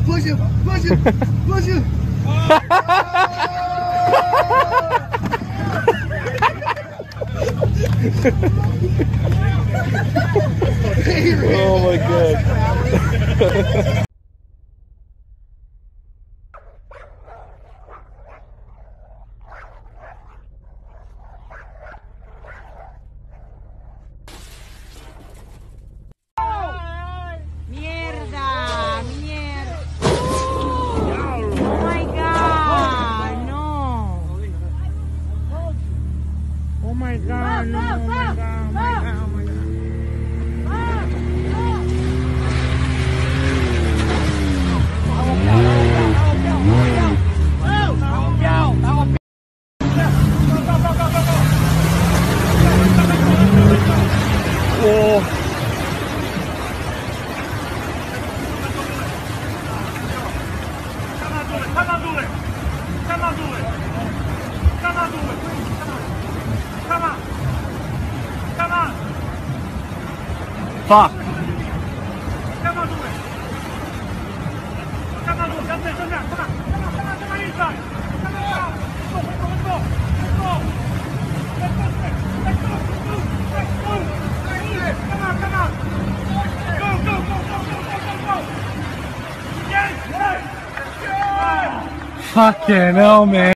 him, push him, push him, push him. Oh my God. Fuck. Come on, do it. Come on, do it. Come on, come on, come on, come on inside. Come on, let's go, let's go, let's go. Let's go, let's go, let's go, let's go. Come on, come on. Go, go, go, go, go, go, go. Yes, yes, yes. Fucking hell, man.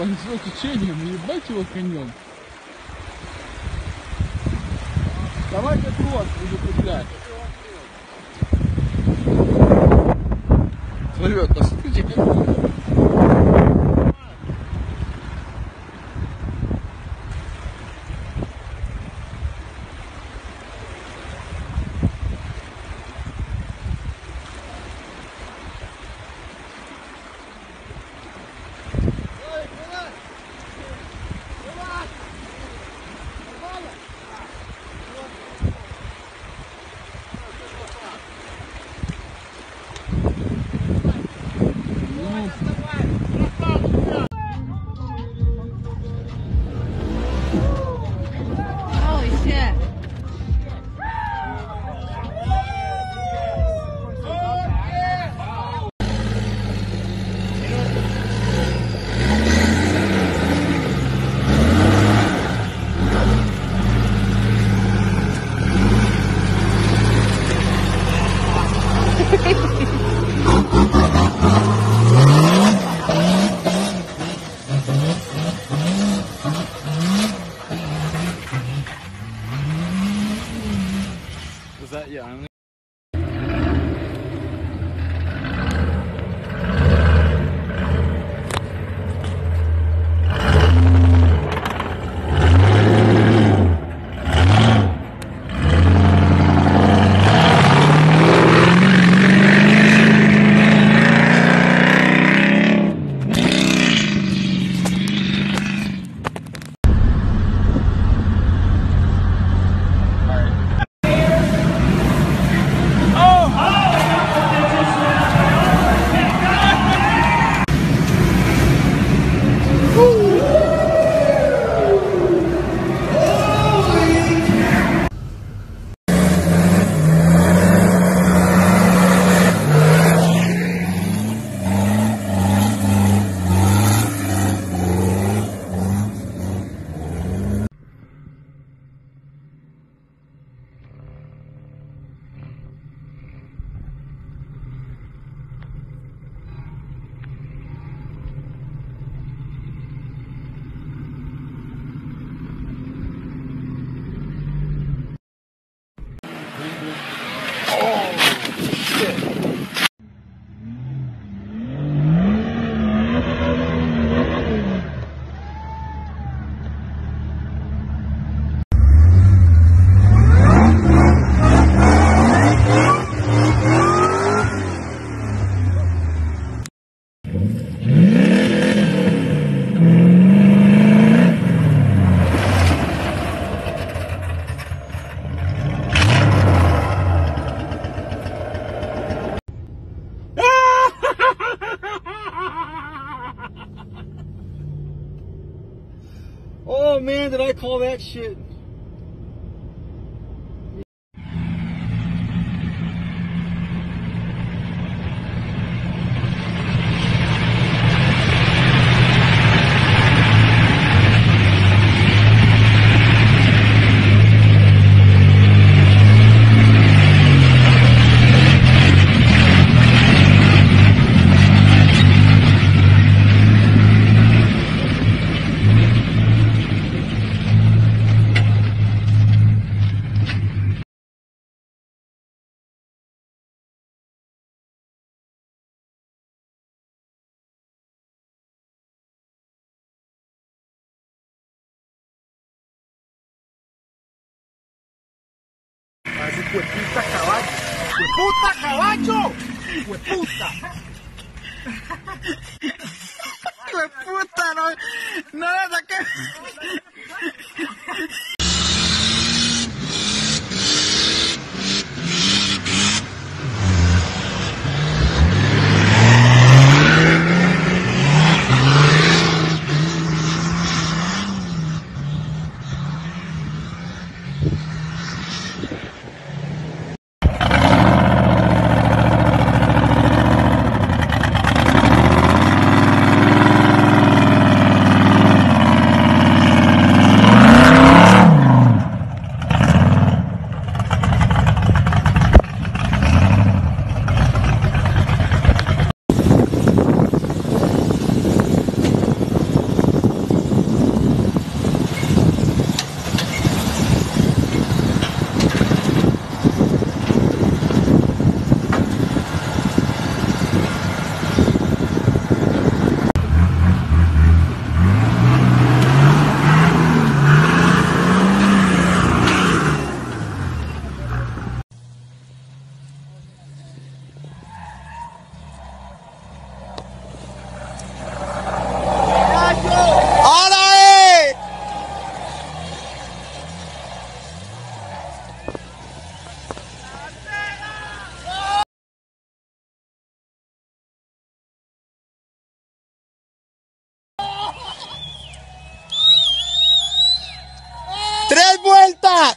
Понесло течением, ебать его конем. Давайте трос буду куплять. Плывет, посмотрите. call that shit? ¡Hueputa caballo! ¡Hueputa caballo! ¡Hueputa! ¡Hueputa! ¡No! ¡No la saqué! ¡Tres vueltas!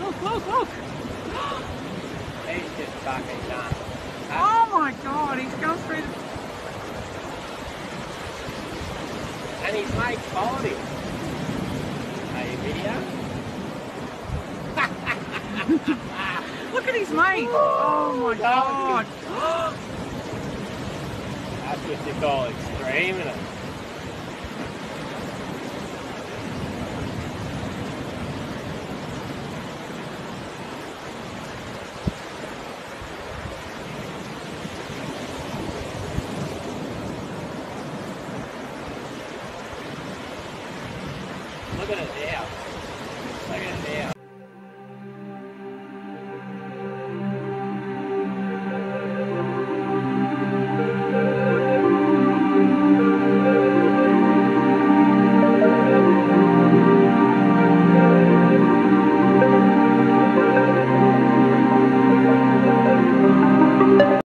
Look, look, look! He's just fucking done. Oh my god, he's gone through the... And he's made quality. Are you video? Look at his mate! Oh my god! That's what you call extreme, isn't it? Look at it now.